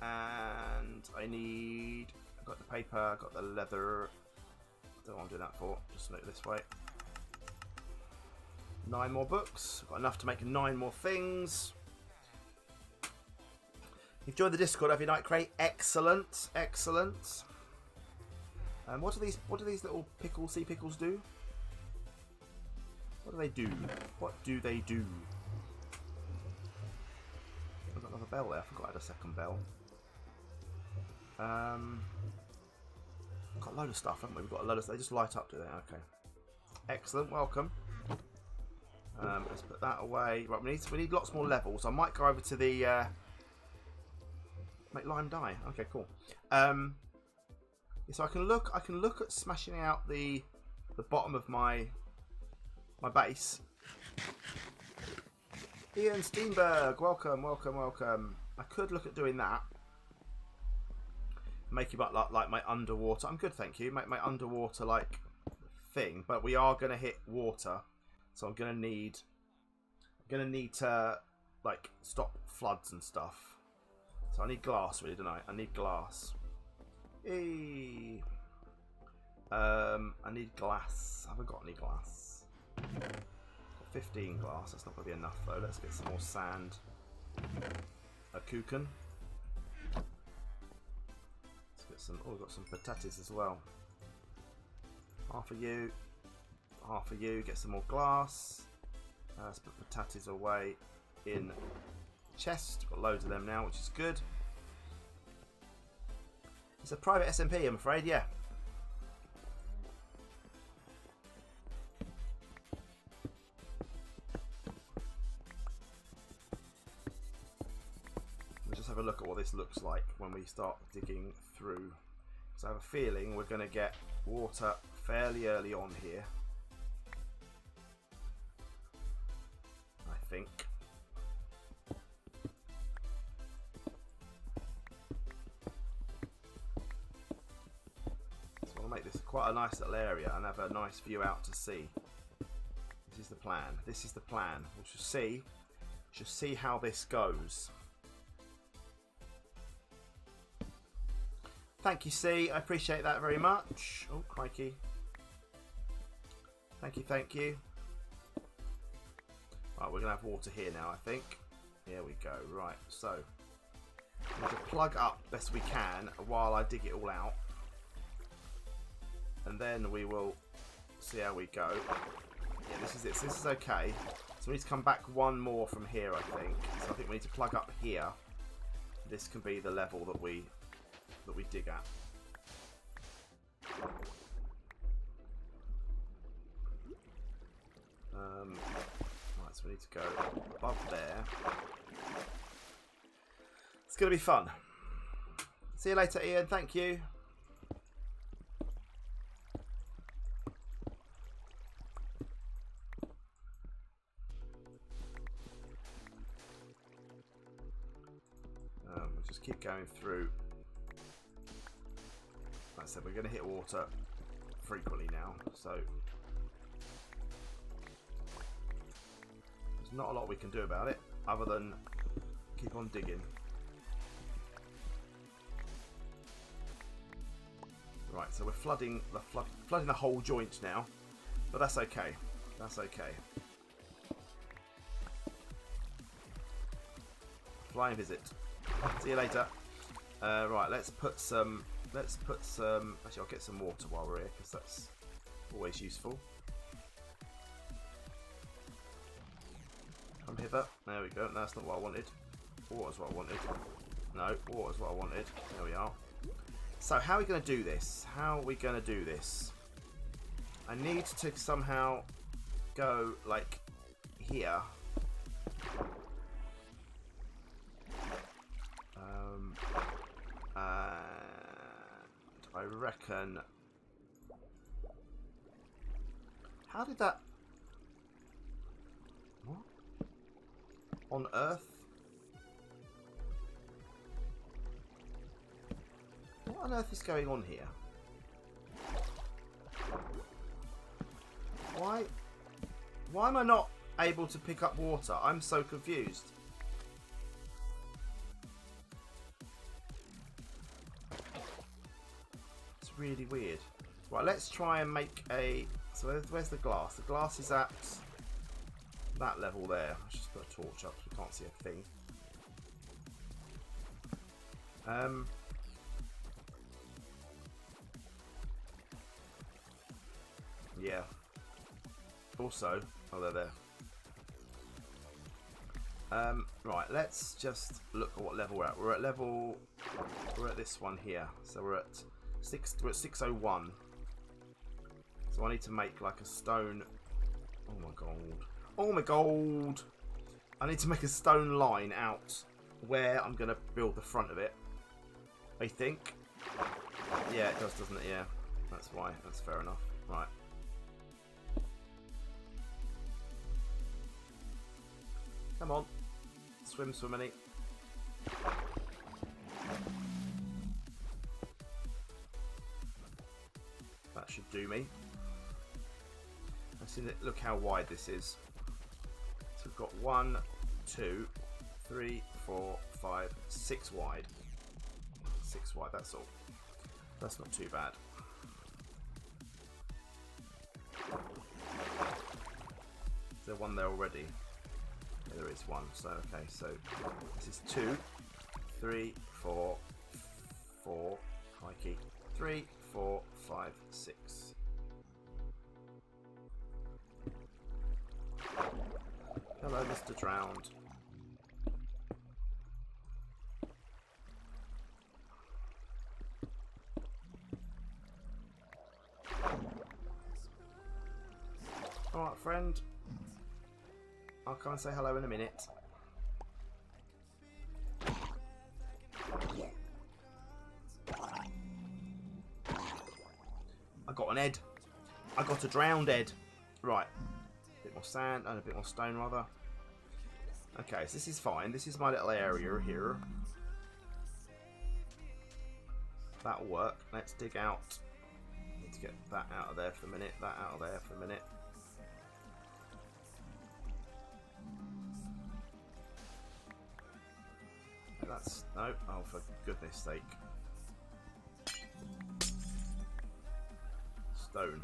and I need, I've got the paper, I've got the leather, I don't know what I'm doing that for, just note this way. Nine more books, I've got enough to make nine more things. You've joined the Discord, have you, Nightcray? Excellent, excellent. And um, what do these, what do these little pickle, sea pickles do? What do they do? What do they do? I've got another bell there. I forgot I had a second bell. Um, I've got a load of stuff, haven't we? We've got a load of stuff. They just light up, do they? Okay. Excellent. Welcome. Um, let's put that away. Right, we need we need lots more levels. I might go over to the uh, make lime dye. Okay, cool. Um, so I can look. I can look at smashing out the the bottom of my. My base. Ian Steenberg, welcome, welcome, welcome. I could look at doing that. Make you like, like my underwater. I'm good, thank you. Make my underwater like thing, but we are gonna hit water, so I'm gonna need, I'm gonna need to like stop floods and stuff. So I need glass, really, don't I? I need glass. Eee. Um, I need glass. I haven't got any glass. fifteen glass, that's not going to be enough though. Let's get some more sand. A kuchen. Let's get some, oh, we've got some potatoes as well. Half of you, half of you, get some more glass. Uh, let's put potatoes away in chest. Got loads of them now, which is good. It's a private S M P, I'm afraid, yeah. A look at what this looks like when we start digging through. So I have a feeling we're going to get water fairly early on here. I think. So I'll make this quite a nice little area and have a nice view out to sea. This is the plan. This is the plan. We shall see. We shall see how this goes. Thank you, C. I appreciate that very much. Oh, crikey. Thank you, thank you. Right, we're going to have water here now, I think. Here we go. Right, so. I'm going to plug up best we can while I dig it all out. And then we will see how we go. Yeah, this is it. So this is okay. So we need to come back one more from here, I think. So I think we need to plug up here. This can be the level that we... that we dig at. Um, right, so we need to go above there. It's going to be fun. See you later, Ian. Thank you. Um, we'll just keep going through. Like I said, we're going to hit water frequently now, so there's not a lot we can do about it other than keep on digging. Right, so we're flooding the flood, flooding the whole joint now, but that's okay. That's okay. Fly and visit. See you later. Uh, right, let's put some. Let's put some... Actually, I'll get some water while we're here, because that's always useful. Come hither. There we go. No, that's not what I wanted. Water's what I wanted. No, water's what I wanted. There we are. So how are we going to do this? How are we going to do this? I need to somehow go like here. Um, and I reckon. How did that? What? On Earth? What on earth is going on here? Why? Why am I not able to pick up water? I'm so confused. It's really weird. Right, let's try and make a... So where's the glass? The glass is at that level there. I'll just put a torch up so we can't see a thing. Um... Yeah. Also, oh, they're there. Um, right, let's just look at what level we're at. We're at level. We're at this one here. So we're at six. We're at six oh one. So I need to make like a stone. Oh my god. Oh my god. I need to make a stone line out where I'm gonna build the front of it. I think. Yeah, it does, doesn't it? Yeah. That's why. That's fair enough. Right. Come on. Swim, swim, and eat. That should do me. Let's see, look how wide this is. So we've got one, two, three, four, five, six wide. Six wide, that's all. That's not too bad. Is there one there already? There is one, so okay, so this is two, three, four, four, crikey, three, four, five, six. Hello, Mister Drowned. Alright, friend. I'll come and say hello in a minute. I got an Ed. I got a drowned Ed. Right. A bit more sand and a bit more stone rather. Okay, so this is fine. This is my little area here. That'll work. Let's dig out. Need to get that out of there for a minute. That out of there for a minute. That's no, oh for goodness sake. Stone.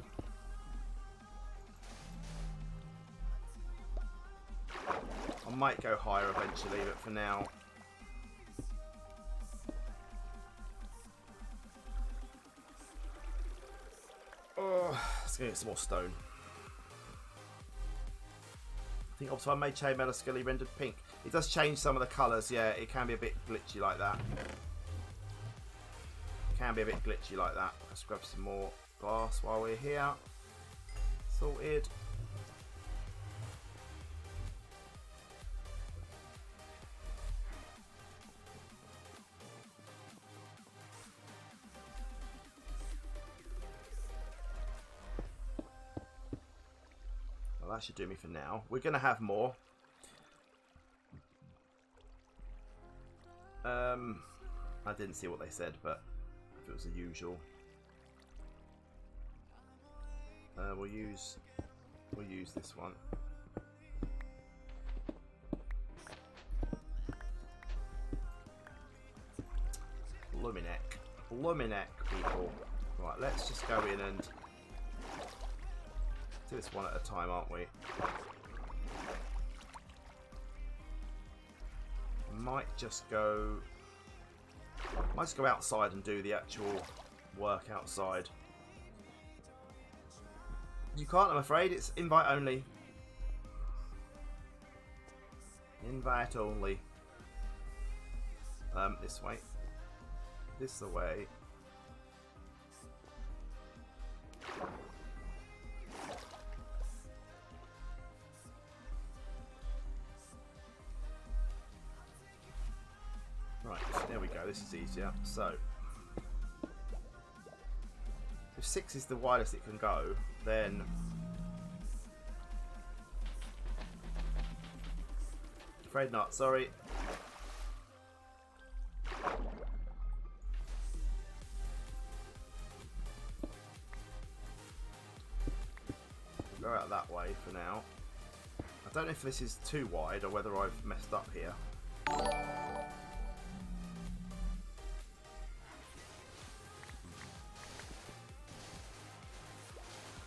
I might go higher eventually, but for now. Oh, let's go get some more stone. I think also I made Chain Metal Scully rendered pink. It does change some of the colours, yeah, it can be a bit glitchy like that. Can be a bit glitchy like that. Let's grab some more glass while we're here. Sorted. Well, that should do me for now. We're going to have more. Um, I didn't see what they said, but if it was the usual, uh, we'll use we'll use this one. Luminek, Luminek, people. Right, let's just go in and do this one at a time, aren't we? Might just go. Might just go outside and do the actual work outside. You can't, I'm afraid. It's invite only. Invite only. Um, this way. This way. go, this is easier. So, if six is the widest it can go, then afraid not, sorry. Go out that way for now. I don't know if this is too wide or whether I've messed up here.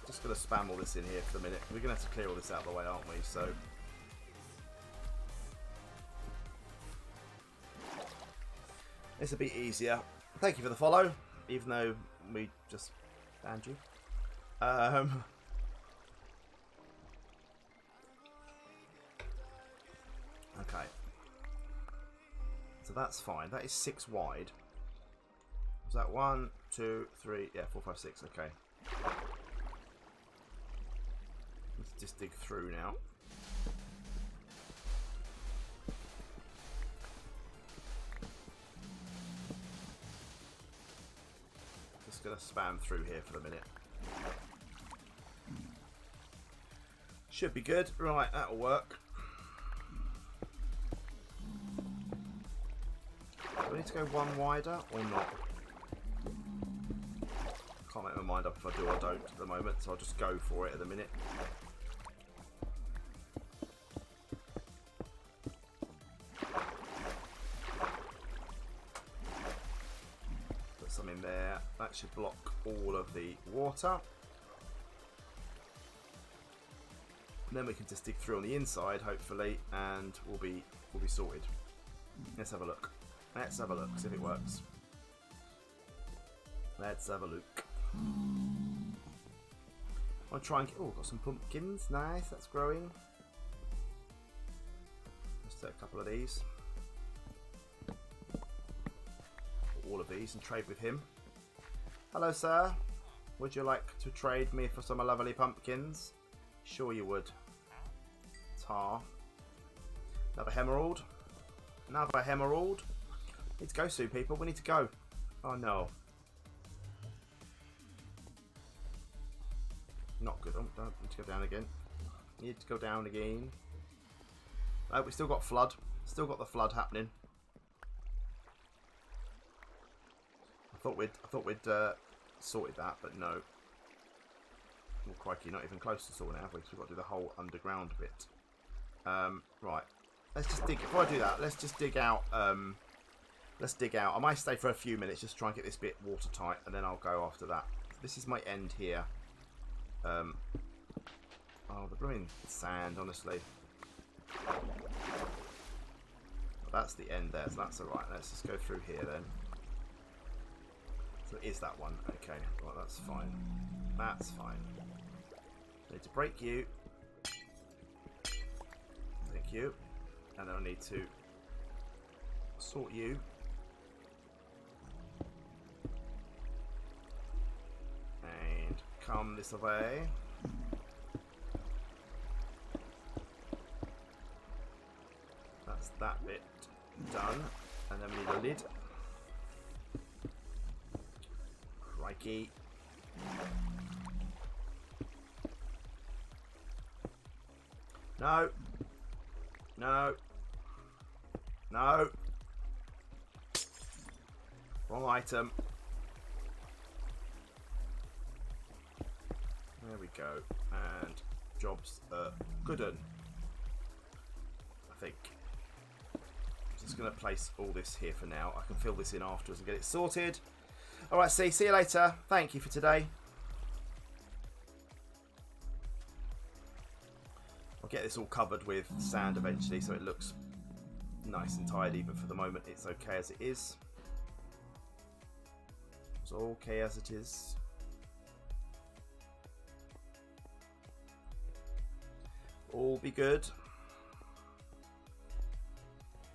Just gonna spam all this in here for the minute. We're gonna have to clear all this out of the way, aren't we? So this will be easier. Thank you for the follow, even though we just banned you. Um, okay. So that's fine. That is six wide. Is that one, two, three, yeah, four, five, six. Okay. Let's just dig through now. Gonna spam through here for the minute. Should be good. Right, that'll work. Do I need to go one wider or not? Can't make my mind up if I do or don't at the moment, so I'll just go for it at the minute. That should block all of the water. And then we can just dig through on the inside, hopefully, and we'll be we'll be sorted. Let's have a look. Let's have a look, see if it works. Let's have a look. I'll try and get. Oh, got some pumpkins. Nice, that's growing. Let's take a couple of these. All of these and trade with him. Hello, sir. Would you like to trade me for some lovely pumpkins? Sure you would. Tar. Another emerald. Another emerald. Need to go soon, people. We need to go. Oh, no. Not good. Oh, don't need to go down again. Need to go down again. Oh, we still got flood. Still got the flood happening. I thought we'd, I thought we'd uh, sorted that, but no. Well, crikey, not even close to sorting it, have we? Because we've got to do the whole underground bit. Um, right, let's just dig. Before I do that, let's just dig out. Um, let's dig out. I might stay for a few minutes, just try and get this bit watertight, and then I'll go after that. This is my end here. Um, oh, the blooming sand, honestly. Well, that's the end there, so that's all right. Let's just go through here then. So it is that one. Okay, well that's fine. That's fine. I need to break you. Thank you. And then I need to sort you. And come this way. That's that bit done. And then we need a lid. Crikey. No. No. No. Wrong item. There we go. And jobs are good un. I think. I'm just going to place all this here for now. I can fill this in afterwards and get it sorted. Alright, see, see you later. Thank you for today. I'll get this all covered with sand eventually so it looks nice and tidy, but for the moment it's okay as it is. It's okay as it is. All be good.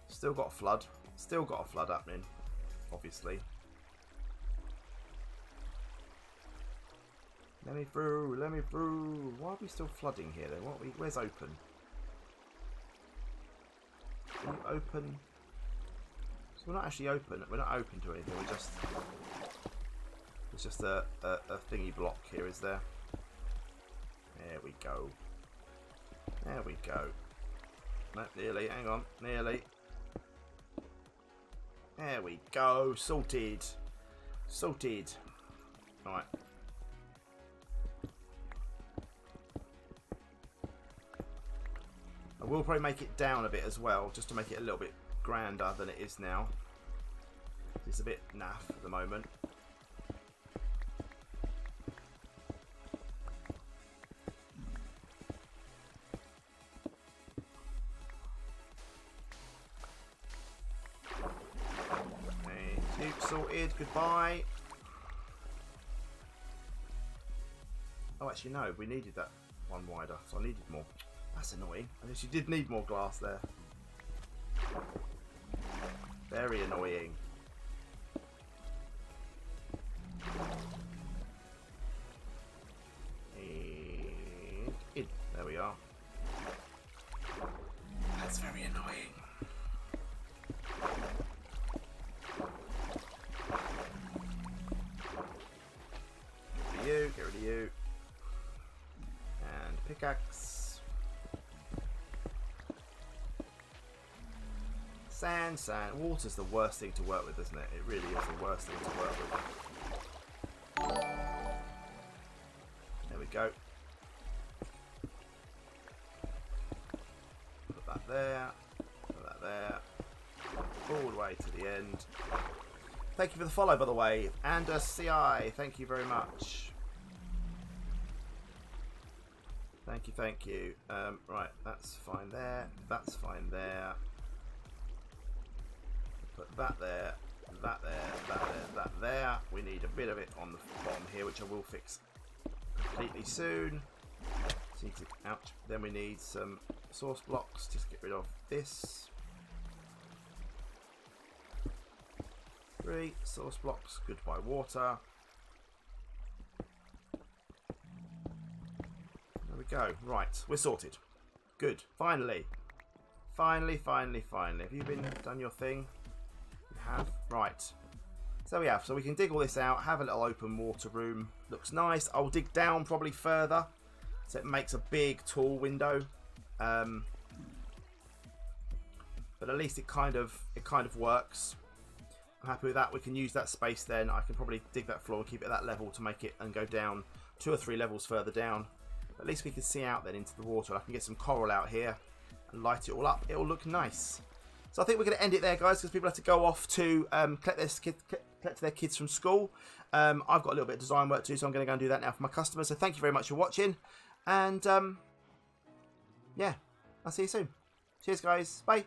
Still got a flood. Still got a flood happening, obviously. Let me through, let me through. Why are we still flooding here then? What are we, where's open? Open. So we're not actually open. We're not open to anything. We're just it's just a, a, a thingy block here, is there? There we go. There we go. No, nearly. Hang on, nearly. There we go. Sorted. Sorted. All right. I will probably make it down a bit as well, just to make it a little bit grander than it is now. It's a bit naff at the moment. Okay, sorted. Goodbye. Oh, actually no, we needed that one wider, so I needed more. That's annoying. I guess you did need more glass there. Very annoying. And in. There we are. That's very annoying. Get rid of you, get rid of you. And pickaxe. Sand, sand. Water's the worst thing to work with, isn't it? It really is the worst thing to work with. There we go. Put that there. Put that there. All the way to the end. Thank you for the follow, by the way. And a C I. Thank you very much. Thank you, thank you. Um, right, that's fine there. That's fine there. Put that there, that there, that there, that there. We need a bit of it on the bottom here, which I will fix completely soon. Ouch. Then we need some source blocks. Just get rid of this. Three source blocks. Goodbye water. There we go. Right, we're sorted. Good. Finally. Finally, finally, finally. Have you been done your thing? Have right, so we have so we can dig all this out, have a little open water room. Looks nice. I'll dig down probably further so it makes a big tall window, um, but at least it kind of it kind of works. I'm happy with that. We can use that space then. I can probably dig that floor and keep it at that level to make it and go down two or three levels further down, but at least we can see out then into the water. I can get some coral out here and light it all up. It'll look nice. So I think we're going to end it there, guys, because people have to go off to um, collect, their kid, collect their kids from school. Um, I've got a little bit of design work to do, so I'm going to go and do that now for my customers. So thank you very much for watching. And, um, yeah, I'll see you soon. Cheers, guys. Bye.